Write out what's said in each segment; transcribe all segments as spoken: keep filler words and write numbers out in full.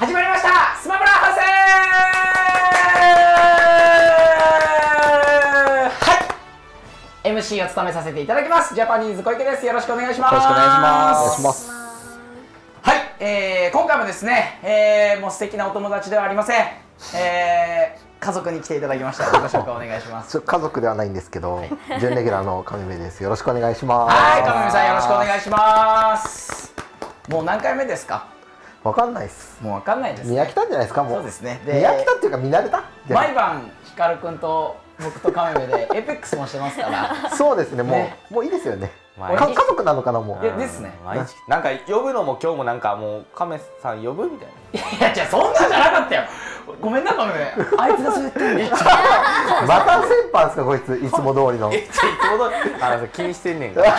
始まりましたスマブラハウス。はい、エムシー を務めさせていただきますジャパニーズ小池です。よろしくお願いします。よろしくお願いします。はい、えー、今回もですね、えー、もう素敵なお友達ではありません、えー家族に来ていただきました。ご紹介お願いします。家族ではないんですけど、準レギュラーの上目です。よろしくお願いします。はい、上目さんよろしくお願いします。もう何回目ですか。わかんないです。もうわかんないです、ね。見飽きたんじゃないですか。もうそうですね。見飽きたっていうか見慣れた。毎晩ヒカルくんと僕と上目でエイペックスもしてますから。そうですね。もう、ね、もういいですよね。家族なのかなもう。いやですね。なんか呼ぶのも今日もなんかもう亀さん呼ぶみたいな。いやじゃそんなんじゃなかったよ。ごめんな亀。あいつがそう言ってる。また先輩ですかこいついつも通りの。いつも通り。あの気にしてんねんから。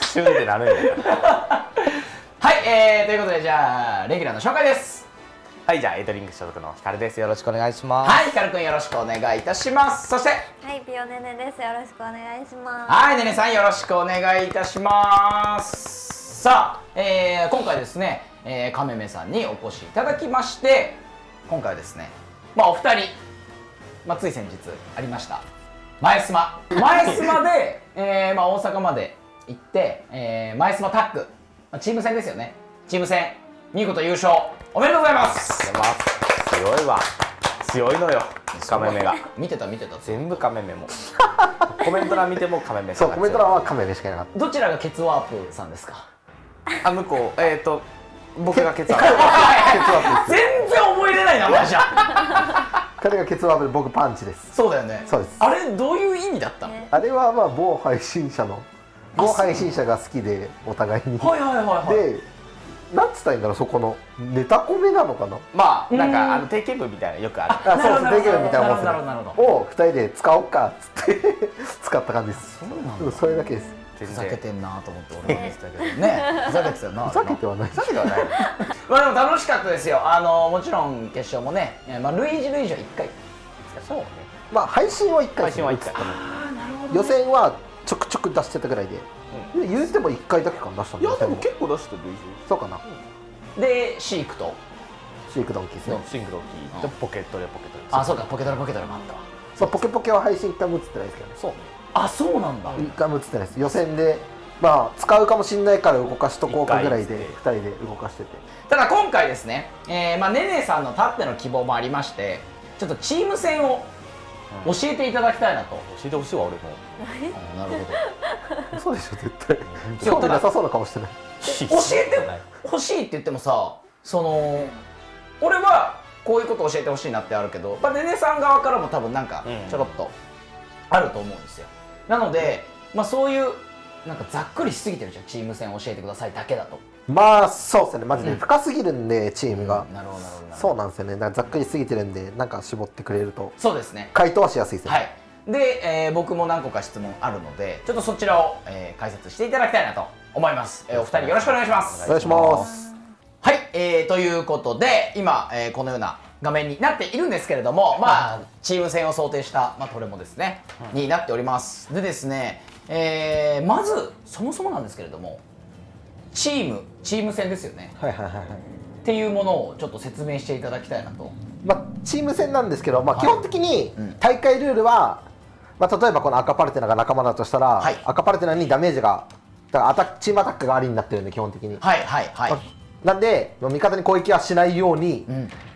シュンってなるんだよ。はい、えー、ということでじゃあレギュラーの紹介です。はいじゃあエイトリンク所属のヒカルです。よろしくお願いします。はいヒカルくんよろしくお願いいたします。そしてはいピヨネネです。よろしくお願いします。はいネネさんよろしくお願いいたします。さあ、えー、今回ですね、えー、カメメさんにお越しいただきまして今回はですねまあお二人、まあ、つい先日ありました前スマ前スマで、えーまあ、大阪まで行って、えー、前スマタッグ、まあ、チーム戦ですよねチーム戦見事優勝おめでとうございます。強いわ。強いのよ。カメメが。見てた見てた。全部カメメも。コメント欄見てもカメメ。そうコメント欄はカメメしかいなかった。どちらがケツワープさんですか。あ向こうえっと僕がケツワープ。全然覚えれない名前じゃん。彼がケツワープで僕パンチです。そうだよね。そうです。あれどういう意味だったの？あれはまあ某配信者の某配信者が好きでお互いに。はいはいはいはい。で。なんつったらいいんだろうそこのネタコメなのかなまあなんかあの定型文みたいなよくあるあそうそう定型文みたいなものをふたりで使おうかっつって使った感じです。そうなんだそれだけです。ふざけてんなと思って俺も言ってたけどねふざけてたなふざけてはないふざけてはないまあでも楽しかったですよ。あのもちろん決勝もねルイージルイージはいっかいそうねまあ配信はいっかい配信はいっかい予選はちょくちょく出してたぐらいで言うてもいっかいだけか出したんですけどいやでも結構出してるそうかなでシークとシークドンキーですねシークドンキーとポケットでポケットであそうかポケトレポケトレもあったわそうポケポケは配信いっかいも映ってないですけどねそうあそうなんだいっかいも映ってないです予選でまあ使うかもしれないから動かしとこうかぐらいでふたりで動かしててただ今回ですねえまあねねさんのたっての希望もありましてちょっとチーム戦を教えていただきたいなと教えてほしいわ俺もなるほどそうでしょ絶対興味なさそうな顔してない教えてほしいって言ってもさその俺はこういうこと教えてほしいなってあるけどねねさん側からも多分なんかちょろっとあると思うんですよ。なのでまあそういうなんかざっくりしすぎてるじゃんチーム戦教えてくださいだけだとまあそうですねマジで深すぎるんでチームがなるほどなるほどそうなんですよねざっくりすぎてるんでなんか絞ってくれるとそうですね回答はしやすいですねはいで、えー、僕も何個か質問あるのでちょっとそちらを、えー、解説していただきたいなと思います、えー、お二人よろしくお願いしますお願いしますはい、えー、ということで今、えー、このような画面になっているんですけれどもまあチーム戦を想定した、まあ、トレもですね、うん、になっておりますでですねえー、まずそもそもなんですけれどもチームチーム戦ですよねっていうものをちょっと説明していただきたいなと、まあ、チーム戦なんですけど、まあ、基本的に大会ルールは、はいうんまあ、例えばこの赤パルテナが仲間だとしたら、はい、赤パルテナにダメージがだからアタックチームアタックがありになってるんで基本的にはいはいはい、まあ、なんで味方に攻撃はしないように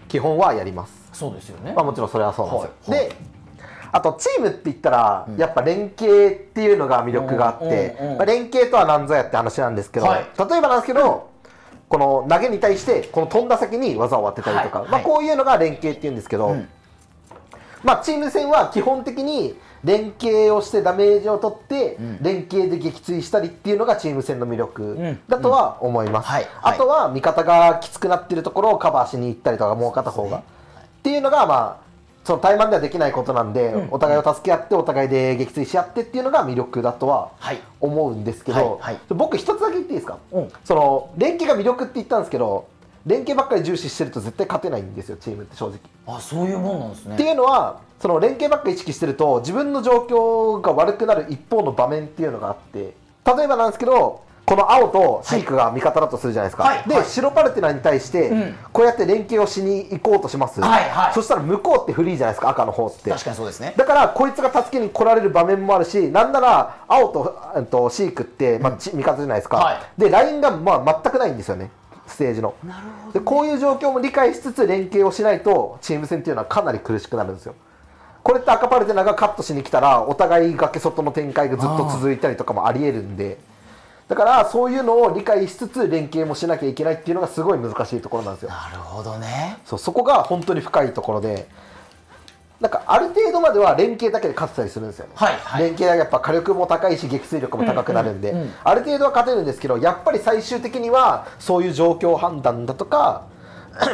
基本はやります、うん、そうですよねまあもちろんそれはそうなんですよ、はいはいであとチームって言ったらやっぱ連携っていうのが魅力があって連携とは何ぞやって話なんですけど例えばなんですけどこの投げに対してこの飛んだ先に技を当てたりとかまあこういうのが連携っていうんですけどまあチーム戦は基本的に連携をしてダメージを取って連携で撃墜したりっていうのがチーム戦の魅力だとは思います。あとは味方がきつくなってるところをカバーしに行ったりとかもう片方がっていうのがまあその対マンではできないことなんで、うん、お互いを助け合ってお互いで撃墜し合ってっていうのが魅力だとは思うんですけど僕一つだけ言っていいですか、うん、その連携が魅力って言ったんですけど連携ばっかり重視してると絶対勝てないんですよチームって正直。あ、そういうもんなんですね。っていうのはその連携ばっかり意識してると自分の状況が悪くなる一方の場面っていうのがあって例えばなんですけどこの青とシークが味方だとするじゃないですか、はい、で、はい、白パルテナに対して、うん、こうやって連携をしに行こうとします、はいはい、そしたら向こうってフリーじゃないですか、赤の方って。確かにそうですね。だからこいつが助けに来られる場面もあるし、なんなら青 と,、えっとシークって、まあ、味方じゃないですか、はい、でラインが、まあ、全くないんですよね、ステージの。なるほど、ね、でこういう状況も理解しつつ連携をしないとチーム戦っていうのはかなり苦しくなるんですよ。これって赤パルテナがカットしに来たらお互い崖外の展開がずっと続いたりとかもありえるんで、だからそういうのを理解しつつ連携もしなきゃいけないっていうのがすごい難しいところなんですよ。なるほどね。 そう、そこが本当に深いところで、なんかある程度までは連携だけで勝ってたりするんですよね、はいはい、連携はやっぱ火力も高いし撃墜力も高くなるんで、ある程度は勝てるんですけど、やっぱり最終的にはそういう状況判断だとか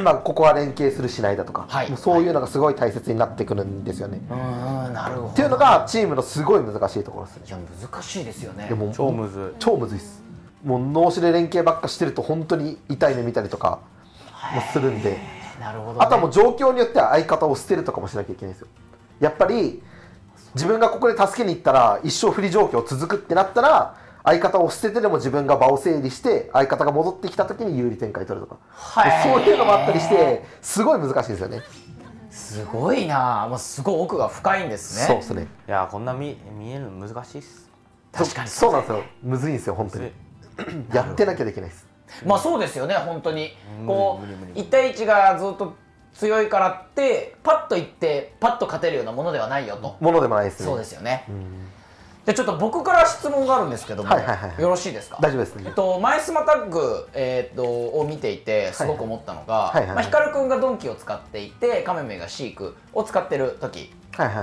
まあここは連携するしないだとか、はい、そういうのがすごい大切になってくるんですよね。っていうのがチームのすごい難しいところですね。いや難しいですよね。でも超むずい、超むずいです。もう脳死で連携ばっかしてると本当に痛い目見たりとかもするんで、なるほど、ね、あとはもう状況によっては相方を捨てるとかもしなきゃいけないんですよ。やっぱり自分がここで助けに行ったら一生不利状況続くってなったら、相方を捨ててでも自分が場を整理して相方が戻ってきた時に有利展開取るとか、そういうのもあったりしてすごい難しいですよね。すごいな、もうすごい奥が深いんですね。そうですね。いやこんな見見えるの難しいっす。確かにそうなんですよ。むずいんですよ本当に。やってなきゃできないです。まあそうですよね本当に。こう一対一がずっと強いからってパッといってパッと勝てるようなものではないよと。ものでもないですね。そうですよね。でちょっと僕から質問があるんですけども、よろしいですか？大丈夫です。えっとマイスマタッグ、えー、っとを見ていてすごく思ったのが、まあヒカルくんがドンキを使っていてカメメがシークを使ってる時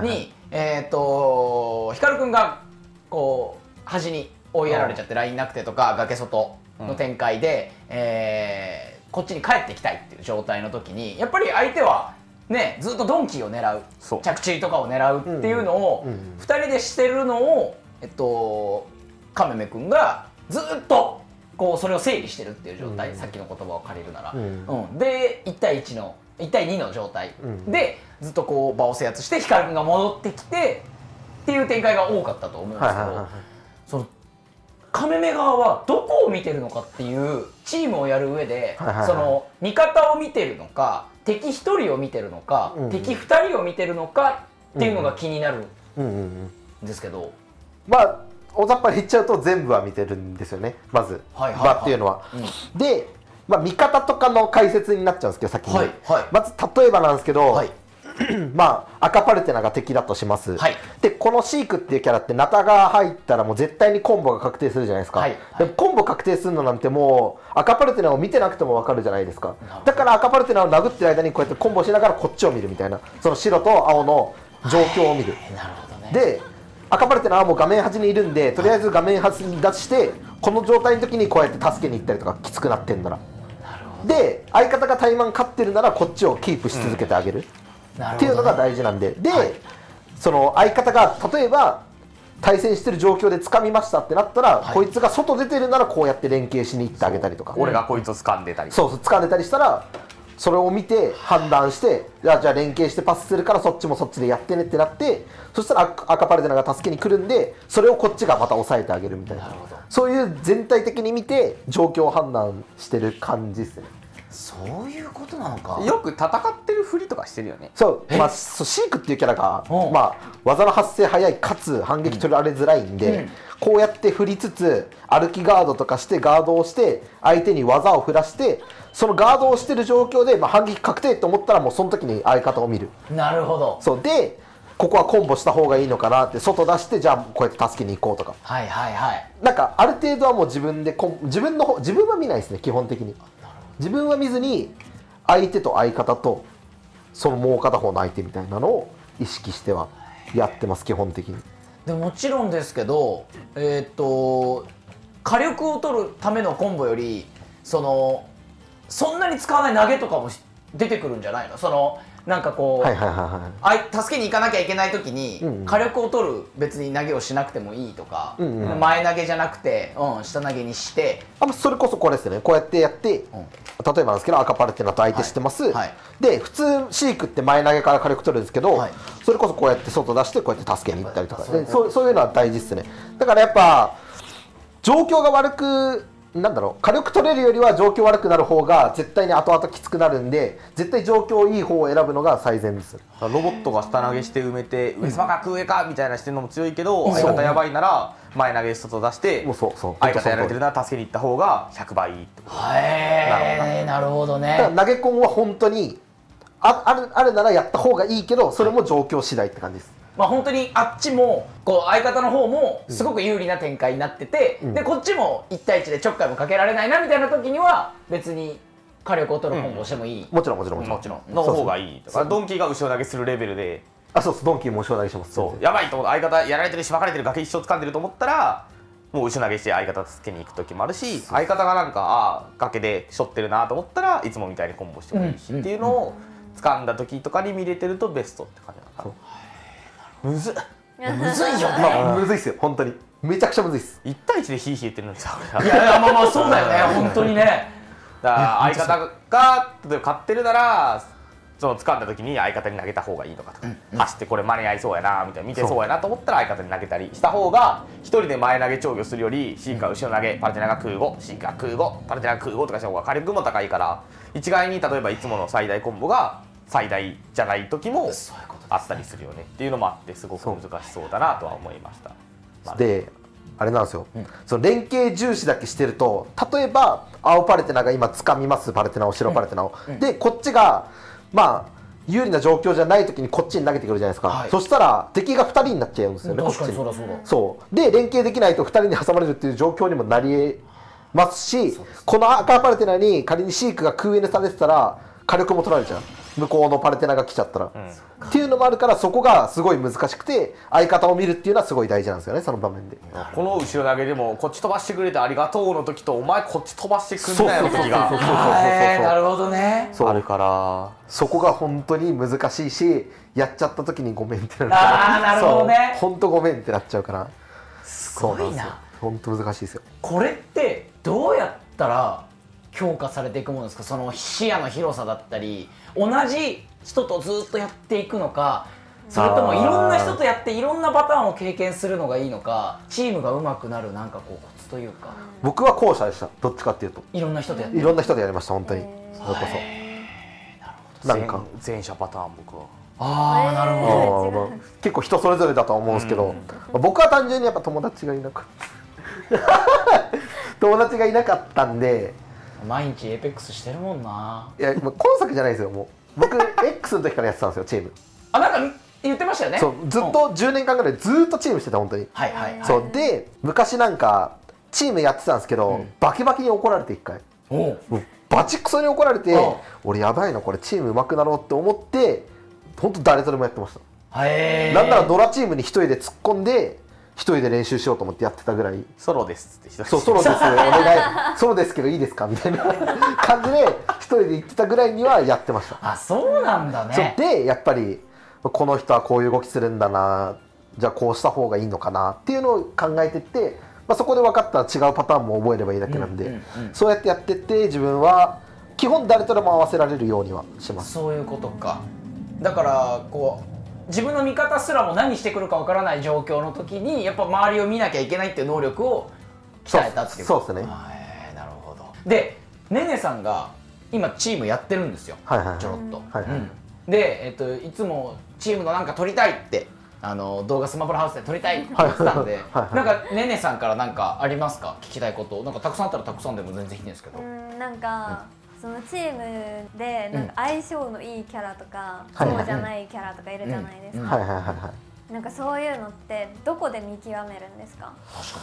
に、えっとヒカルくんがこう端に追いやられちゃってラインなくてとか崖外の展開で、うん、えー、こっちに帰ってきたいっていう状態の時に、やっぱり相手はね、ずっとドンキーを狙う、着地とかを狙うっていうのをふたりでしてるのを、えっと、カメメ君がずっとこうそれを整理してるっていう状態、うん、さっきの言葉を借りるなら、うんうん、でいち対いちのいち対にの状態、うん、でずっとこう場を制圧してヒカル君が戻ってきてっていう展開が多かったと思うんですけど、そのカメメ側はどこを見てるのかっていう、チームをやる上でその味方を見てるのか、敵ひとりを見てるのか、うん、敵ふたりを見てるのかっていうのが気になるんですけど、まあ大雑把に言っちゃうと全部は見てるんですよね、まず場っていうのは。うん、で、まあ、見方とかの解説になっちゃうんですけど、先に、はいはい、まず例えばなんですけど、はい、まあ赤パルテナが敵だとします、はい、でこのシークっていうキャラってナタが入ったらもう絶対にコンボが確定するじゃないですか、はいはい、でコンボ確定するのなんてもう赤パルテナを見てなくても分かるじゃないですか。だから赤パルテナを殴ってる間にこうやってコンボしながらこっちを見るみたいな、その白と青の状況を見る、はい、なるほどね。で赤パルテナはもう画面端にいるんで、とりあえず画面端に出してこの状態の時にこうやって助けに行ったりとか、きつくなってんなら、なるほど、で相方がタイマン勝ってるならこっちをキープし続けてあげる、うんっていうのが大事なんで、で、はい、その相方が例えば対戦してる状況で掴みましたってなったら、はい、こいつが外出てるならこうやって連携しに行ってあげたりとか、俺がこいつを掴んでたり、そうそう掴んでたりしたらそれを見て判断してじゃあ連携してパスするからそっちもそっちでやってねってなって、そしたら赤パルテナが助けに来るんで、それをこっちがまた抑えてあげるみたい な, なそういう全体的に見て状況を判断してる感じですね。そういうことなのか。よく戦ってるふりとかしてるよね。そう、まあ、そうシークっていうキャラが、まあ、技の発生早いかつ反撃取られづらいんで、うん、こうやって振りつつ歩きガードとかしてガードをして相手に技を振らして、そのガードをしてる状況で、まあ、反撃確定と思ったらもうその時に相方を見る。なるほど。そうでここはコンボした方がいいのかなって外出して、じゃあこうやって助けに行こうとか、はいはいはい、なんかある程度はもう自分でコン自分の方自分は見ないですね基本的に。自分は見ずに相手と相方とそのもう片方の相手みたいなのを意識してはやってます基本的に。でもちろんですけど、えー、っと火力を取るためのコンボよりそのそんなに使わない投げとかも出てくるんじゃないの？そのなんかこう助けに行かなきゃいけない時に、うん、火力を取る別に投げをしなくてもいいとか、うん、うん、前投げじゃなくて、うん、下投げにして、あそれこそこれですね、こうやってやって、うん、例えばなんですけど赤パルテナと相手してます、はいはい、で普通シークって前投げから火力取るんですけど、はい、それこそこうやって外出してこうやって助けに行ったりとか、そういうのは大事ですね。だからやっぱ状況が悪く、なんだろう、火力取れるよりは状況悪くなる方が絶対に後々きつくなるんで、絶対状況いい方を選ぶのが最善です。ロボットが下投げして埋めて、上様が上かみたいなしてるのも強いけど、相方やばいなら前投げ外出して、相方やられてるなら助けに行った方がひゃくばいいいってこと。へえ、なるほどね。だから投げ込んは本当に あ, あ, るあるならやった方がいいけど、それも状況次第って感じです。まあ本当にあっちもこう相方の方もすごく有利な展開になってて、うん、でこっちもいちたいいちでちょっかいもかけられないなみたいな時には別に火力を取る方をしてもいい、うん、もちろんもちろんもちろんの方がいいとか、ドンキーが後ろ投げするレベルで、あ、そうです、ドンキーも後ろ投げします。そう、やばいと思って相方やられてるし、まかれてる、崖一生掴んでると思ったらもう後ろ投げして相方助けに行く時もあるし、相方がなんかあ崖でしょってるなと思ったらいつもみたいにコンボしてもいいしっていうのを掴んだ時とかに見れてるとベストって感じなのかな。むずいむずいよね、まあ、むずいっすよ、本当にめちゃくちゃむずいっす。いちたいいちでヒーヒー言ってるのにさ。いやいや、まあまあそうだよね本当にね。だから相方が例えば勝ってるなら、その掴んだ時に相方に投げた方がいいのかとか、うん、走ってこれ間に合いそうやなみたいな、見てそうやなと思ったら相方に投げたりした方が、一人で前投げ長魚するより、シンカー後ろ投げパルテナが空後、シンカー空後パルテナが空後とかした方が火力も高いから、一概に例えばいつもの最大コンボが最大じゃない時もあったりするよねっていうのもあって、すごく難しそうだなとは思いました。まあ、であれなんですよ、うん、その連携重視だけしてると、例えば青パルテナが今掴みますパルテナを、白パルテナを、うん、でこっちがまあ有利な状況じゃない時にこっちに投げてくるじゃないですか、はい、そしたら敵がふたりになっちゃうんですよね、うん、確かにそうだそうだ。そうで連携できないとふたりに挟まれるっていう状況にもなりますし、この赤パルテナに仮にシークが空上にされてたら火力も取られちゃう、向こうのパルテナが来ちゃったら、うん、っていうのもあるから、そこがすごい難しくて、相方を見るっていうのはすごい大事なんですよね、その場面で。この後ろ投げでも、こっち飛ばしてくれてありがとうの時と、お前こっち飛ばしてくんなよの時が、なるほどね、あるから、そこが本当に難しいし、やっちゃった時にごめんってなるから。あー、なるほどね。本当ごめんってなっちゃうから、すごいな、本当難しいですよ。これってどうやったら強化されていくものですか？その視野の広さだったり、同じ人とずっとやっていくのか、それともいろんな人とやっていろんなパターンを経験するのがいいのか、チームがうまくなるなんかこうコツというか。僕は後者でした、どっちかっていうと。いろんな人とやっていろんな人とやりました、本当に。それこそなんか前者パターン、僕は。ああ、なるほど。結構人それぞれだとは思うんですけど、僕は単純にやっぱ友達がいなかった友達がいなかったんで。毎日エーペックスしてるもんな。いや、今作じゃないですよ、もう僕エックス の時からやってたんですよ、チーム。あ、なんか言ってましたよね。そう、ずっとじゅうねんかんぐらいずっとチームしてた、本当に。はいはいはい。そうで、昔なんかチームやってたんですけど、うん、バキバキに怒られていっかい、もうバチクソに怒られて、俺やばいなこれ、チーム上手くなろうって思って、本当誰とでもやってました。へえ。なんならドラチームにひとりで突っ込んで、一人で練習しようと思ってやってたぐらい。ソロですって。そう、ソロです、お願い、ソロですけどいいですかみたいな感じで一人で行ってたぐらいにはやってました。あ、そうなんだね。で、やっぱりこの人はこういう動きするんだな、じゃあこうした方がいいのかなっていうのを考えてって、まあ、そこで分かったら違うパターンも覚えればいいだけなんで、そうやってやってって自分は基本誰とでも合わせられるようにはします。そういうことか。だからこう、自分の味方すらも何してくるかわからない状況の時に、やっぱ周りを見なきゃいけないっていう能力を鍛えたっていう。そうですね。なるほど。で、ねねさんが今チームやってるんですよ、ちょろっと。で、えっと、いつもチームのなんか撮りたいってあの動画スマブラハウスで撮りたいって言ってたんで、なんかねねさんから何かありますか、聞きたいこと。なんかたくさんあったらたくさんでも全然いいんですけど。うん、なんか、うん、そのチームでなんか相性のいいキャラとか、うん、そうじゃないキャラとかいるじゃないですか。なんかそういうのってどこで見極めるんですか？確か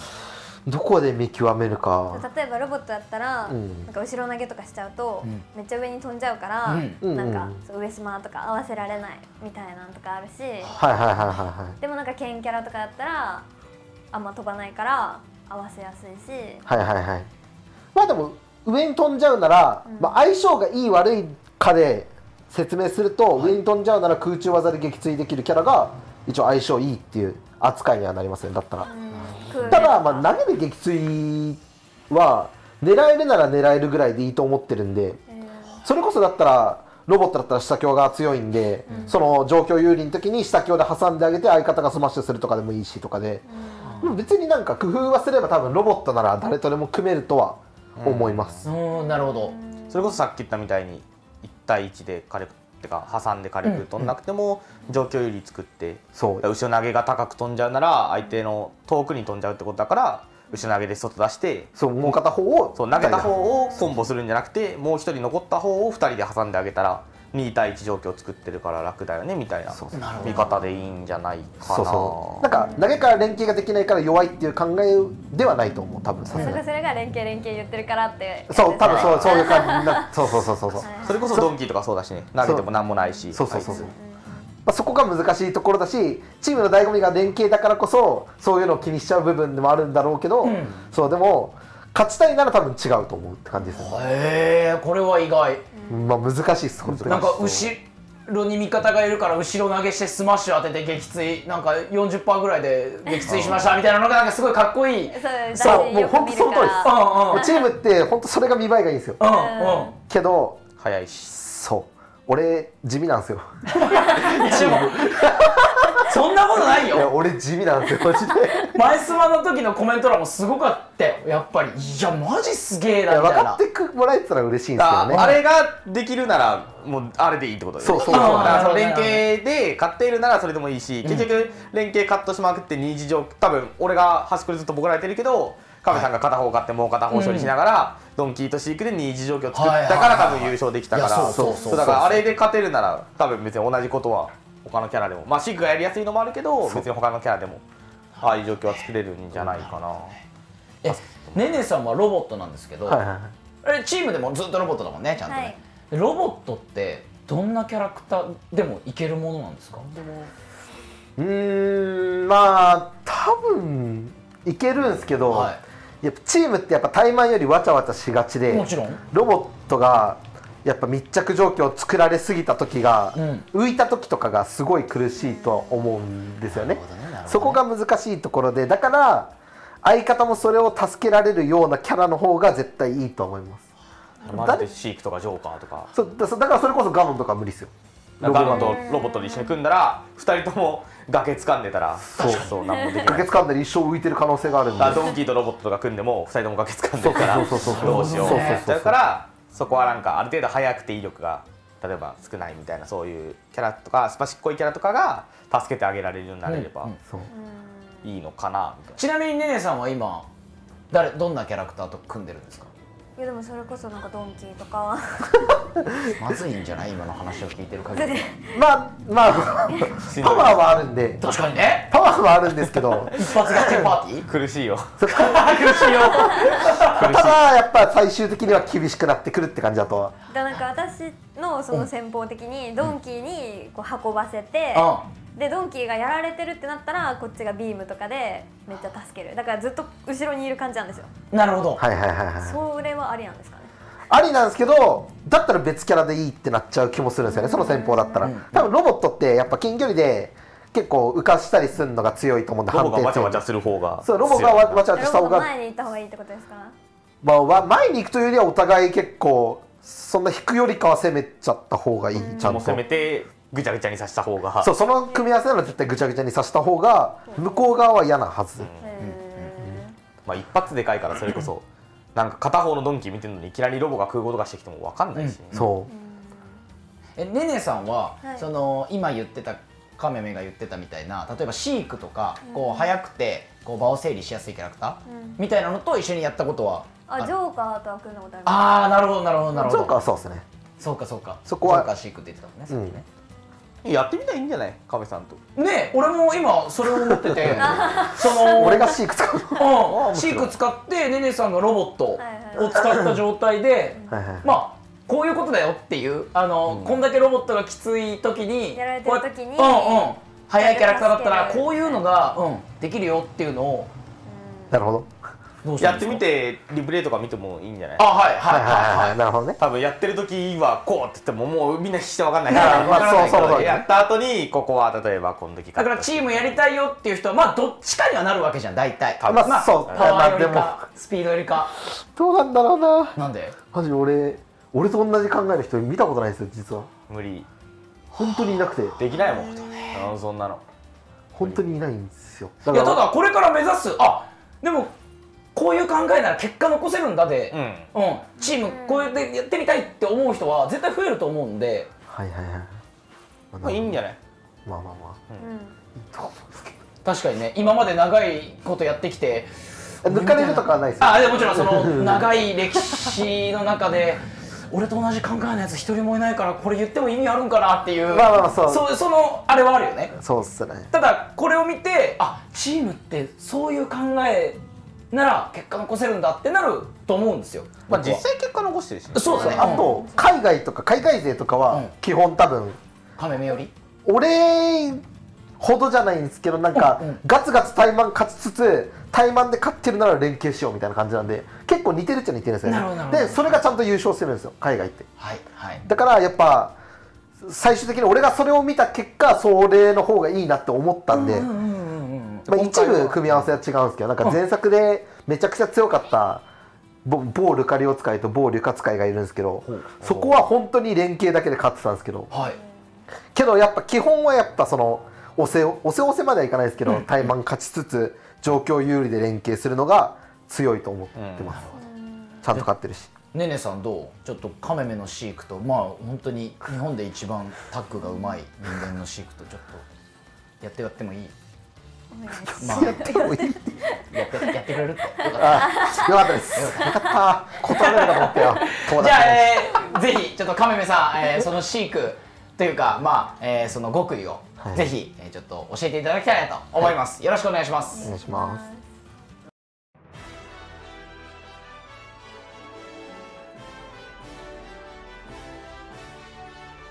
に、どこで見極めるか。例えばロボットだったら、うん、なんか後ろ投げとかしちゃうと、うん、めっちゃ上に飛んじゃうから、うん、なんか上島とか合わせられないみたいなんとかあるし、でもなんか剣キャラとかだったらあんま飛ばないから合わせやすいし。はいはいはい。まあでも上に飛んじゃうなら、まあ、相性がいい悪いかで説明すると、はい、上に飛んじゃうなら空中技で撃墜できるキャラが一応相性いいっていう扱いにはなりますよね、だったら。ただ、まあ、投げで撃墜は狙えるなら狙えるぐらいでいいと思ってるんで、それこそだったらロボットだったら下強が強いんで、うん、その状況有利の時に下強で挟んであげて相方がスマッシュするとかでもいいしとかで。うん、でも別になんか工夫はすれば多分ロボットなら誰とでも組めるとは思います。うん、なるほど。それこそさっき言ったみたいにいちたいいちで火力ってか挟んで火力取んなくても状況有利作って、そう後ろ投げが高く飛んじゃうなら相手の遠くに飛んじゃうってことだから。後ろ投げで外出して、そうもう片方をそう投げた方をコンボするんじゃなくて、もうひとり残った方をふたりで挟んであげたらにたいいち状況を作ってるから楽だよねみたいな見方でいいんじゃないかな。そうそう、なんか投げから連携ができないから弱いっていう考えではないと思う、多分。それが連携連携言ってるからって。そう多分そうそういう感じな、そうそうそうそうそう。それこそドンキーとかそうだしね、投げてもなんもないし。そうそうそうそう。そこが難しいところだし、チームの醍醐味が連携だからこそそういうのを気にしちゃう部分でもあるんだろうけど、うん、そうでも勝ちたいなら多分違うと思うって感じですね。へえ、これは意外。まあ難しいです本当に。なんか後ろに味方がいるから後ろ投げしてスマッシュ当てて撃墜、なんか よんじゅっパーセント ぐらいで撃墜しましたみたいなのがなんかすごいかっこいい。そう、もう本当その通りです。うんうん、チームって本当それが見栄えがいいんですよ。うんうん、けど早いし。そう。俺地味なんですよ。そんなことないよ。いや俺地味なんですよマジで。前スマの時のコメント欄もすごかったよ。やっぱりいやマジすげえなみたいな。分かってくもらえてたら嬉しいんですよね。あれができるならもうあれでいいってことです。そうそうそう。だからその連携で買っているならそれでもいいし、結局連携カットしまくって二次上多分俺が端っこでずっとボコられてるけど。亀さんが片方買ってもう片方処理しながらドンキーと飼育で二次状況を作ったから多分優勝できたから、そうだからあれで勝てるなら多分別に同じことは他のキャラでも、まあ飼育がやりやすいのもあるけど別に他のキャラでもああいう状況は作れるんじゃないかな。えねねさんはロボットなんですけど、チームでもずっとロボットだもんね、ちゃんとね。ロボットってどんなキャラクターでもいけるものなんですか？うーん、まあ多分いけるんですけど、やっぱチームってやっぱ怠慢よりわちゃわちゃしがちで、もちろんロボットがやっぱ密着状況を作られすぎた時が、うん、浮いた時とかがすごい苦しいとは思うんですよね。そこが難しいところで、だから相方もそれを助けられるようなキャラの方が絶対いいと思います。まるで飼育とかジョーカーとか。そうだからそれこそガモンとか無理ですよ。ガモンとロボットで一緒に組んだらふたりとも崖掴んでたら、そうそう何もできない。崖掴んだり一生浮いてる可能性があるんで、ドンキーとロボットが組んでもふたりとも崖掴んでるからどうしよう。だからそこはなんかある程度速くて威力が例えば少ないみたいな、そういうキャラとかすばしっこいキャラとかが助けてあげられるようになれればいいのかなみたいな。ちなみにねねさんは今誰どんなキャラクターと組んでるんですか？いやでもそれこそなんかドンキーとかはまずいんじゃない今の話を聞いてる限り。まあまあパワーはあるんで。確かにね、パワーはあるんですけど一発勝ちパーティー苦しいよ苦しいよ。ただやっぱ最終的には厳しくなってくるって感じだとは。だからなんか私のその戦法的にドンキーにこう運ばせて、でドンキーがやられてるってなったらこっちがビームとかでめっちゃ助ける。だからずっと後ろにいる感じなんですよ。なるほど、はいはいはいはい。それはありなんですかね？ありなんですけど、だったら別キャラでいいってなっちゃう気もするんですよね、その戦法だったら。多分ロボットってやっぱ近距離で結構浮かしたりするのが強いと思うんで、ロボがわちゃわちゃする方が。そう、ロボがわちゃわちゃした方が。前に行った方がいいってことですか？まあ前に行くというよりはお互い結構そんな引くよりかは攻めちゃった方がいい。ちゃんと攻めてぐちゃぐちゃにさせた方が、そう、その組み合わせなら絶対ぐちゃぐちゃにさせた方が向こう側は嫌なはず。まあ一発でかいから、それこそなんか片方のドンキー見てるのにいきなりロボが空砲とかしてきても分かんないし、ね、うん、そう。えねねさんは、はい、その今言ってたカメメが言ってたみたいな、例えば飼育とかこう速くてこう場を整理しやすいキャラクター、うん、みたいなのと一緒にやったことは あ, あジョーカーとは組んだことあります。ああなるほどなるほどなるほど。ジョーカーはそうですね。そうかそうか、そこはジョーカー飼育って言ってたもんね、さっきね。うん、やってみたらいいんじゃない、カメさんと。ねえ、俺も今それを思っててその俺が飼育使う飼育使ってねねさんのロボットを使った状態で、まあこういうことだよっていう、あの、うん、こんだけロボットがきつい時にやられてる時に、うんうん、速いキャラクターだったらこういうのが、うん、できるよっていうのを。なるほど、やってみてリプレイとか見てもいいんじゃない？あ、はいはいはいはい、なるほどね。多分やってる時はこうって言ってももうみんな必死で分かんないから、やった後にここは例えばこの時だからチームやりたいよっていう人はまあどっちかにはなるわけじゃん大体。まあそう、パワーよりかスピードよりか。どうなんだろうな。なんで？マジ俺俺と同じ考えの人見たことないですよ実は。無理。本当にいなくてできないもん。そんなの。本当にいないんですよ。だからいや、ただこれから目指す、あでもこういう考えなら結果残せるんだで、うんうん、チームこうやってやってみたいって思う人は絶対増えると思うんで、はいはいはい、まあ、まあいいんじゃない、まあまあまあ、うん、いいと思うんですけど、確かにね、今まで長いことやってきて抜かれるとかはないですよ。あ、でもちろんその長い歴史の中で俺と同じ考えのやつ一人もいないからこれ言っても意味あるんかなっていう、まあまあまあ、そうそ、そのあれはあるよね。そうっすね。ただこれを見て、あチームってそういう考えなら結果残せるんだってなると思うんですよ。まあ実際結果残してるし、ね、そうですね。あと海外とか海外勢とかは基本多分、うん、カメメより俺ほどじゃないんですけど、なんかガツガツ対マン勝ちつつ対マンで勝ってるなら連携しようみたいな感じなんで、結構似てるっちゃ似てるんですよね。でそれがちゃんと優勝してるんですよ海外って、はいはい、だからやっぱ最終的に俺がそれを見た結果それの方がいいなって思ったんで、一部組み合わせは違うんですけど、なんか前作でめちゃくちゃ強かった某ルカリオ使いと某リュカ使いがいるんですけど、そこは本当に連携だけで勝ってたんですけど、はい、けどやっぱ基本はやっぱその押せ押せまではいかないですけど、対マン勝ちつつ状況有利で連携するのが強いと思ってます。ちゃんと勝ってるし。ねねさんどう、ちょっとカメメの飼育と、まあ本当に日本で一番タッグがうまい人間の飼育とちょっとやってやってもいい、まあやってもいい、やってやってくれるってよかったです。よかった、断れるかと思ったよ。じゃあぜひちょっとカメメさん、その飼育というか、まあその極意をぜひ、えー、ちょっと教えていただきたいなと思います。はい、よろしくお願いします。お願いします。